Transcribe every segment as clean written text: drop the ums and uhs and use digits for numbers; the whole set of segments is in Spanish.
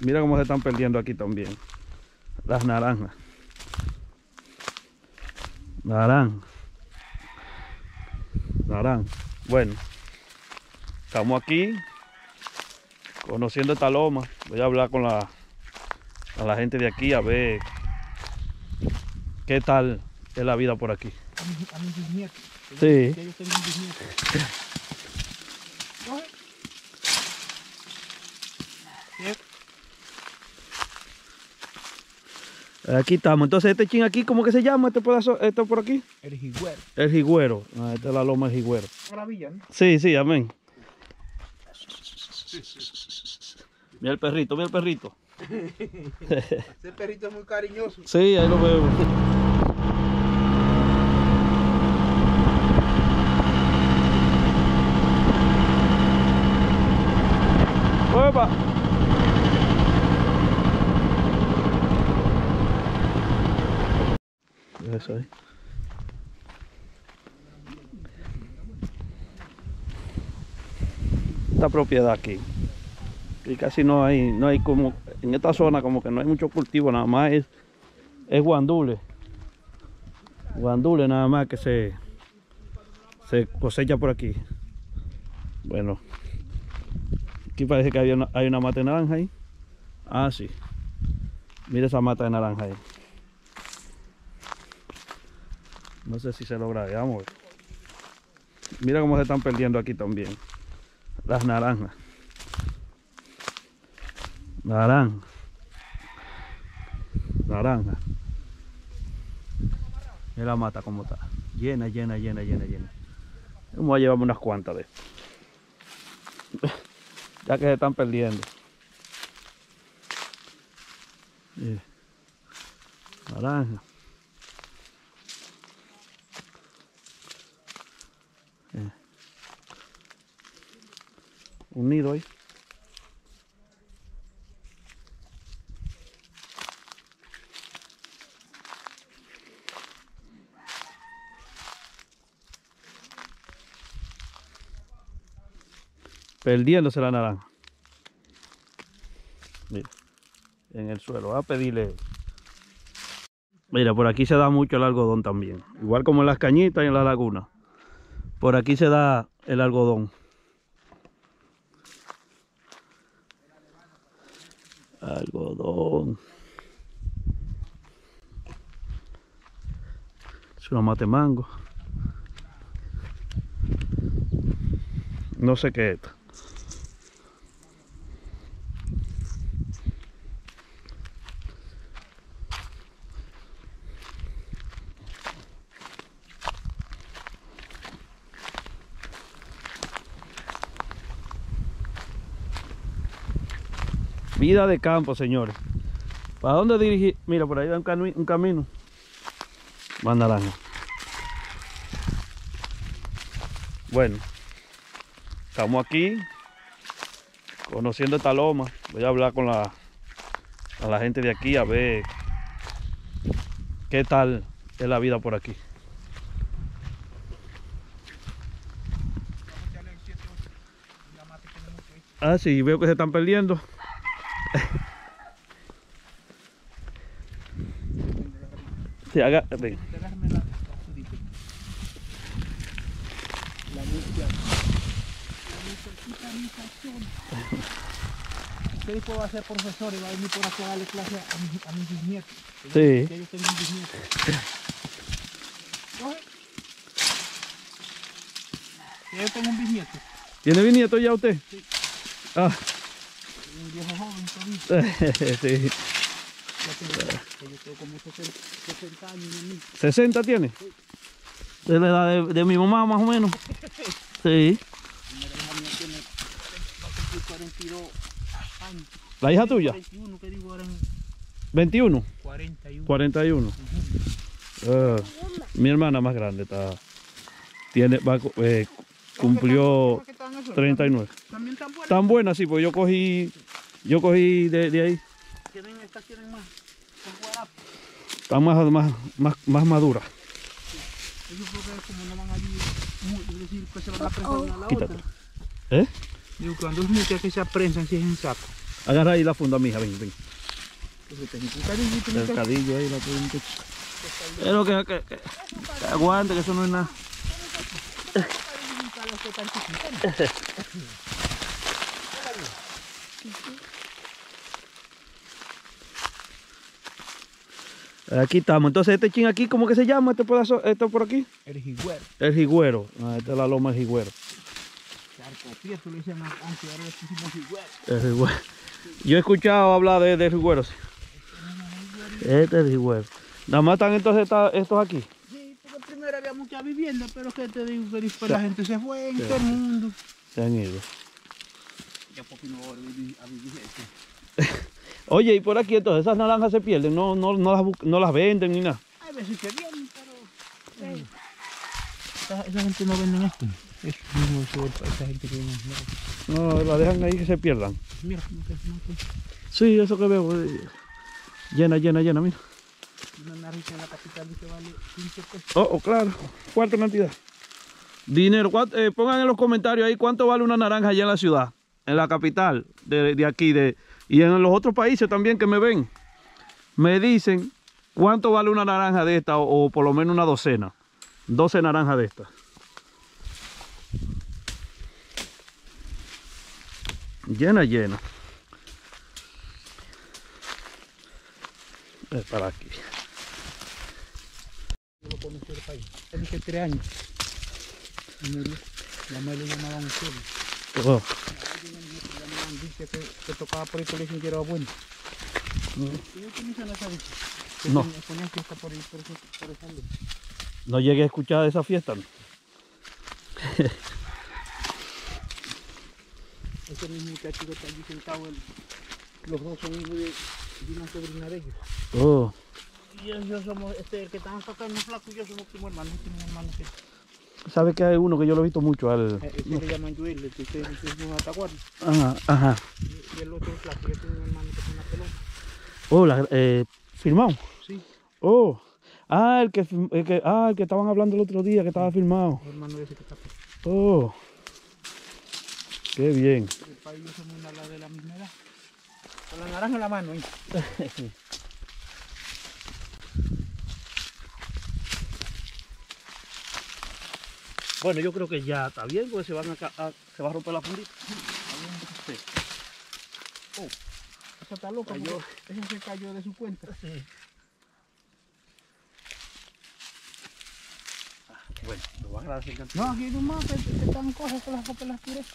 Mira cómo se están perdiendo aquí también las naranjas. Naranja. Bueno, estamos aquí conociendo esta loma. Voy a hablar con la gente de aquí a ver qué tal es la vida por aquí. Sí. Aquí estamos. Entonces este chin aquí, ¿cómo que se llama este pedazo? ¿Esto por aquí? El higuero. El higuero. Ah, esta es la loma del higuero. Maravilla, ¿no? Sí, sí, amén. Mira el perrito, mira el perrito. Ese perrito es muy cariñoso. Sí, ahí lo veo. ¡Opa! Eso ahí. Esta propiedad aquí. Y casi no hay como, en esta zona como que no hay mucho cultivo, nada más es guandule. Guandule nada más que se cosecha por aquí. Bueno, aquí parece que hay una mata de naranja ahí. Ah, sí. Mira esa mata de naranja ahí. No sé si se logra, vamos. Mira cómo se están perdiendo aquí también las naranjas. Naranja. Mira la mata como está. Llena. Vamos a llevarme unas cuantas de estas. Ya que se están perdiendo. Mira. Naranja. Mira. Un nido ahí. Perdiéndose la naranja. Mira, en el suelo. Voy a pedirle. Mira, por aquí se da mucho el algodón también. Igual como en las cañitas y en la laguna. Por aquí se da el algodón. Es una mate mango. No sé qué es. Vida de campo, señores. ¿Para dónde dirigir? Mira, por ahí va un camino. Más naranja. Bueno, estamos aquí conociendo esta loma. Voy a hablar con la gente de aquí a ver qué tal es la vida por aquí. Ah, sí, veo que se están perdiendo. Sí, agárrate. Usted puede hacer profesor y va a venir por acá a darle clase a mis nietos. Sí. Yo tengo mis nietos. Yo tengo un bisnieto. ¿Tiene bisnieto ya usted? Sí. Ah. Un viejo joven también. Sí. Yo tengo como 60 años. ¿60 tiene? Sí. De la edad de mi mamá más o menos. Sí. ¿La hija tuya? 41, ¿qué digo ahora? ¿21? 41. Mi hermana más grande está. Cumplió 39. ¿También tan buena? Tan buena, sí, porque yo cogí de ahí. ¿Tienen más? Están más maduras. Ellos creo que como no van a ir, es decir, que se van a prensar una a la otra. ¿Eh? Digo, cuando es mucha que se aprensan, si es en saco. Agarra ahí la funda, mija, ven, ven. El cadillo ahí, la punta. Pero que aguante, que eso no es nada. Aquí estamos. Entonces este chin aquí, ¿cómo que se llama este pedazo? ¿Esto por aquí? El higuero. El higuero. Ah, esta es la loma del higuero. El higuero. Yo he escuchado hablar de higueros. Este es el higuero. Nada más están entonces estos aquí. Sí, porque primero había muchas viviendas, pero que te digo que después la gente se fue en todo el mundo. Se han ido. Ya porque no voy a vivir esto. Oye, y por aquí entonces esas naranjas se pierden, no las venden ni nada. Hay veces que vienen, pero... Sí. Esa gente no venden esto. Es mismo suerte, esa gente que viene. No, la dejan ahí que se pierdan. Mira, no te... Sí, eso que veo. Llena, mira. Una naranja en la capital que vale 15 pesos. Oh, claro. ¿Cuánta cantidad? Dinero. Pongan en los comentarios ahí cuánto vale una naranja allá en la ciudad, en la capital de aquí, y en los otros países también que me ven, me dicen cuánto vale una naranja de esta, o por lo menos una docena, 12 naranjas de estas. Llena. Es para aquí. Yo lo conocí el país. Tenía 3 años. Murió. La madre lo llamaban solo. Dice que tocaba por el colegio y era bueno. No. No llegué a escuchar de esa fiesta, ¿no? Ese mismo muchacho que está allí sentado, los dos son hijos de una sobrina de ellos. Oh. Y yo somos, el que están sacando flaco y yo somos primos hermanos. ¿Sabes que hay uno que yo lo he visto mucho? Este le llaman Joel, el que ustedes dicen un ataguardo. Ajá. Y el otro flaco, yo tengo un hermano que es una pelota. Oh, ¿firmado? Sí. Oh. Ah, el que estaban hablando el otro día, que estaba firmado. El hermano ese que está aquí. Oh. Qué bien. El país y yo somos una la de la misma edad. Con la naranja en la mano, ¿eh? Bueno, yo creo que ya está bien, porque se va a romper la fundita. Sí. Oh, esa está loca. Esa se cayó de su cuenta. Sí. Bueno, lo voy a agradecer. No, aquí no más, que están cojas con las copas las tiras.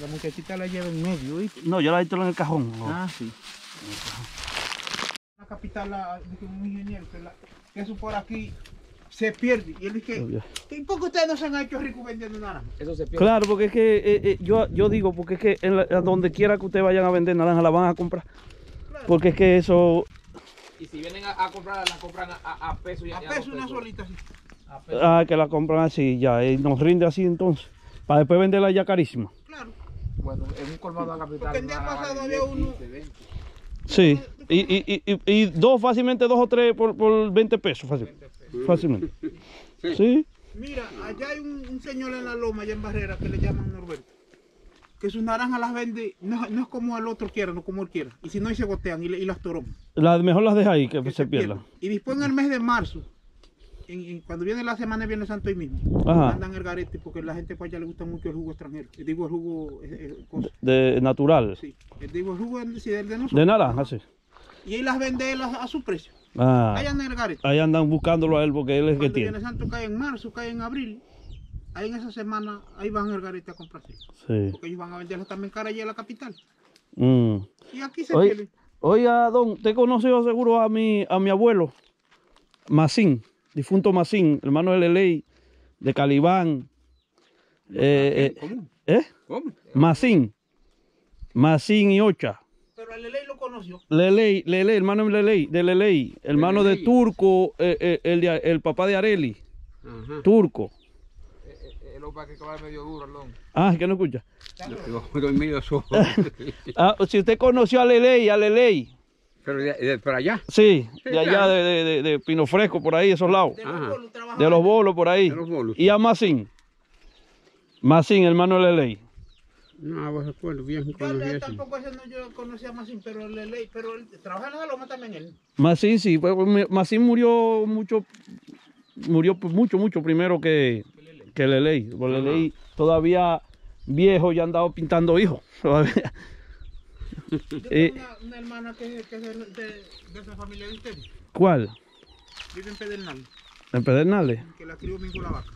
La muchachita la lleva en medio, ¿viste? No, yo la he visto en el cajón. ¿No? Ah, sí. La capital, un ingeniero que eso por aquí se pierde, y él dice, ¿por qué ustedes no se han hecho ricos vendiendo naranja? Eso se pierde. Claro, porque es que yo digo, porque es que donde quiera que ustedes vayan a vender naranja la van a comprar, claro. Porque es que eso... Y si vienen a comprar, la compran a peso y a peso una solita así. A peso. Ah, que la compran así ya, y nos rinde así entonces, para después venderla ya carísima. Claro. Bueno, en un colmado de la capital. Porque el día pasado había uno... 20. Sí, y fácilmente dos o tres por 20 pesos, fácilmente. Sí. Mira, allá hay un señor en la loma, allá en Barrera, que le llaman Norberto, que sus naranjas las vende, no es como el otro quiera, no como él quiera, y si no, y se gotean y las torón. Mejor las deja ahí, que se pierdan. Y después en el mes de marzo, cuando viene la semana de Viernes Santo ahí mismo, mandan el garete, porque la gente para allá le gusta mucho el jugo extranjero. Yo digo el jugo natural. Sí, yo digo el jugo de nosotros. De naranja, sí. Y él las vende a su precio. Ah, ahí andan el garete. Ahí andan buscándolo a él porque él es el que tiene. Viernes Santo cae en marzo, cae en abril. Ahí en esa semana, ahí van el garete a comprarse. Sí. Porque ellos van a venderlas también cara allá en la capital. Mm. Y aquí se tiene. Oiga, don, te conoció seguro a mi abuelo, Macín. Difunto Macín, hermano de Leley, de Calibán. ¿Cómo? Macín y Ocha. Pero a Leley lo conoció. Leley, hermano de Leley, hermano de Turco, el papá de Areli. Ajá. Turco. El opa que acaba medio duro, Lón. Ah, es que no escucha. Yo medio sordo. Si usted conoció a Leley, ¿Pero de por allá? Sí, sí, de allá, claro. de Pino Fresco, por ahí, esos lados. De los bolos, por ahí. De los bolos. Y a Masín. Masín, hermano de Leley. No, vos recuerdo bien. Yo tampoco ese no, yo conocía a Masín, pero Leley, pero él trabaja en la Loma también él. Masín, sí, pues Masín murió mucho primero que Leley. Leley todavía viejo ya andaba pintando hijos, todavía. Yo tengo una hermana que es de esa familia de usted. ¿Cuál? Vive en Pedernales. ¿En Pedernales? Que la crió Mingo la Vaca.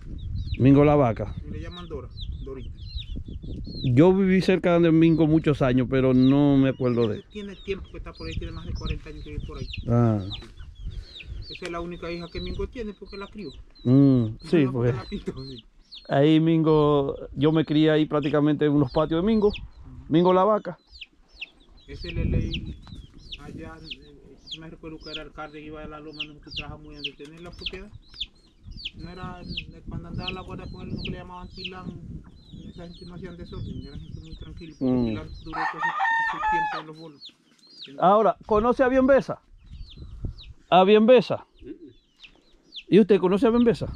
Mingo la Vaca. Y le llaman Dora, Dorita. Yo viví cerca de Mingo muchos años, pero no me acuerdo de él. Tiene tiempo que está por ahí, tiene más de 40 años que vive por ahí. Ah. Esa es la única hija que Mingo tiene porque la crió. Sí, no, porque la pintó, sí. Ahí Mingo, yo me crié ahí prácticamente en unos patios de Mingo. Mingo la Vaca. Ese Leley, allá, me recuerdo que era alcalde, iba a la Loma, no se trabaja muy bien de tener la propiedad. No era, cuando andaba la guarda con él, no le llamaban Tilán, esa gente no hacían desorden, era gente muy tranquila, porque Tilán duró todo su tiempo en los bolos. Ahora, ¿conoce a Bienvesa? ¿A Bienvesa? ¿Y usted conoce a Bienvesa?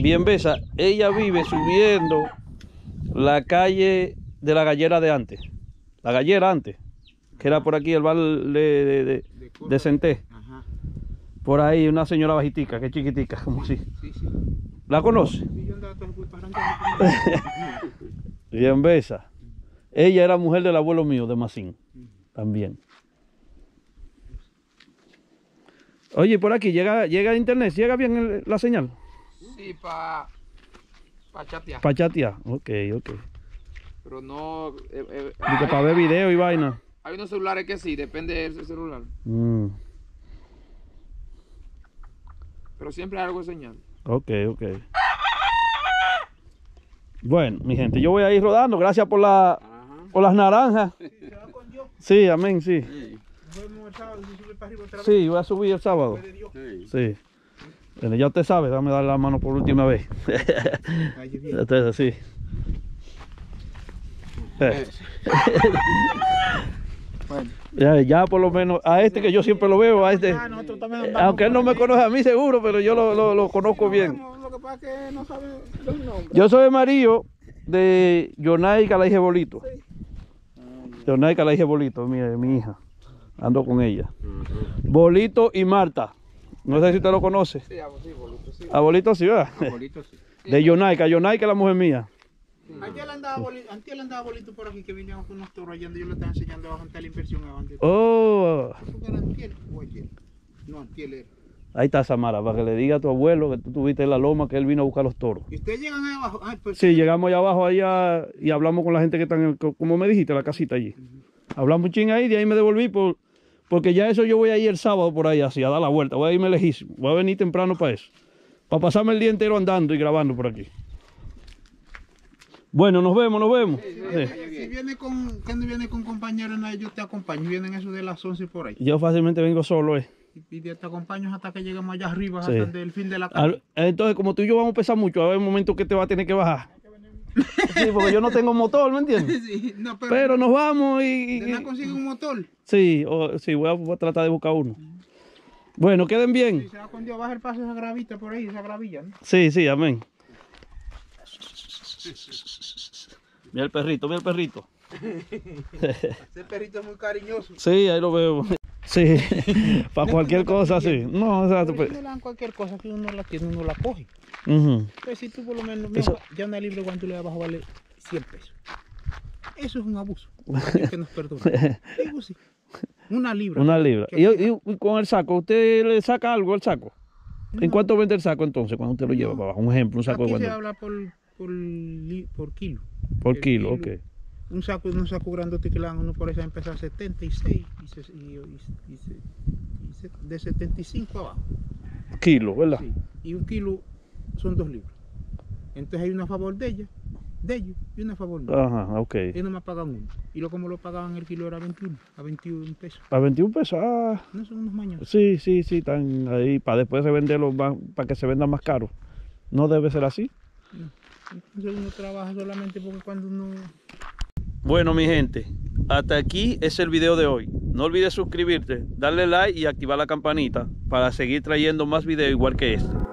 Bienvesa, ella vive subiendo la calle de la Gallera de antes. La Gallera antes, que era por aquí el bar de Centé. Ajá. Por ahí una señora bajitica, que chiquitica, como si. Sí, sí. ¿La conoce? Sí, yo andaba todo parando. Bienvesa. Ella era mujer del abuelo mío, de Masín, también. Oye, por aquí, llega internet, ¿llega bien la señal? Sí, pa chatear. Pa chatear, ok. Pero no... para ver video y vaina. Hay unos celulares que sí, depende del celular. Pero siempre hay algo de señal. Ok. Bueno, mi gente, yo voy a ir rodando. Gracias por las naranjas. Sí, se va con Dios. Sí, amén, sí. Nos vemos el sábado, si sube para arriba otra vez. Sí, voy a subir el sábado. Sí. Bueno, ya usted sabe, dame dar la mano por última vez. Entonces, sí. Bueno. Ya por lo menos a este que yo siempre lo veo, a este, aunque él no me conoce a mí seguro, pero yo lo conozco bien. Yo soy Mario de Yonay Calaige Bolito. Yonay Calaige Bolito, mi hija. Ando con ella. Bolito y Marta. No sé si usted lo conoce. A Bolito sí, ¿verdad? De Yonay, que es la mujer mía. Antes andaba Bolito por aquí, que veníamos con unos toros allá, yo le estaba enseñando a levantar la inversión antes. ¡Oh! No, antier era. Ahí está Samara, para que le diga a tu abuelo que tú estuviste en la Loma, que él vino a buscar los toros. ¿Y ustedes llegan ahí abajo? Ay, pues, sí, llegamos allá abajo allá y hablamos con la gente que está, como me dijiste, la casita allí. Hablamos un ching ahí, de ahí me devolví, porque ya eso yo voy a ir el sábado por ahí, así, a dar la vuelta, voy a irme lejísimo, voy a venir temprano para eso, para pasarme el día entero andando y grabando por aquí. Bueno, nos vemos. Si viene con compañeros, yo te acompaño. Vienen eso de las 11 por ahí. Yo fácilmente vengo solo, Y te acompaño hasta que lleguemos allá arriba, sí. Hasta el fin de la calle. Entonces, como tú y yo vamos a pesar mucho, va a haber momentos que te va a tener que bajar. Sí, porque yo no tengo motor, ¿me entiendes? Sí, no, pero nos vamos y... ¿Te consigue un motor? Sí, sí, voy a tratar de buscar uno. Bueno, queden bien. Sí, se va con Dios, baja el paso esa gravita por ahí, esa gravilla, ¿no? Sí, amén. Mira el perrito. Ese perrito es muy cariñoso. Sí, ahí lo veo. Sí, para cualquier cosa, sí. No, o sea, si no le dan cualquier cosa que uno la tiene, uno la coge. Pues si tú por lo menos, ya una libre cuando tú le das abajo vale 100 pesos. Eso es un abuso. Dios que nos perdone. Digo, sí. Una libra. Y con el saco, ¿usted le saca algo al saco? No. ¿En cuánto vende el saco entonces cuando usted lo lleva para abajo? Un ejemplo, un saco de cuánto. Se habla por kilo. Por kilo, ok. Un saco grandote que le dan uno por eso empezar a 76 y de 75 abajo. Kilo, ¿verdad? Sí. Y un kilo son 2 libras. Entonces hay una a favor de ella, de ellos, y una a favor de ellos. Ajá, ok. Ellos nomás pagan uno. Y como lo pagaban el kilo era a 21 pesos. ¿A 21 pesos? Ah. No son unos mañanos. Sí, están ahí para después se venderlos, para que se vendan más caros. ¿No debe ser así? No. Entonces uno trabaja solamente porque cuando uno... Bueno, mi gente, hasta aquí es el video de hoy. No olvides suscribirte, darle like y activar la campanita para seguir trayendo más videos igual que este.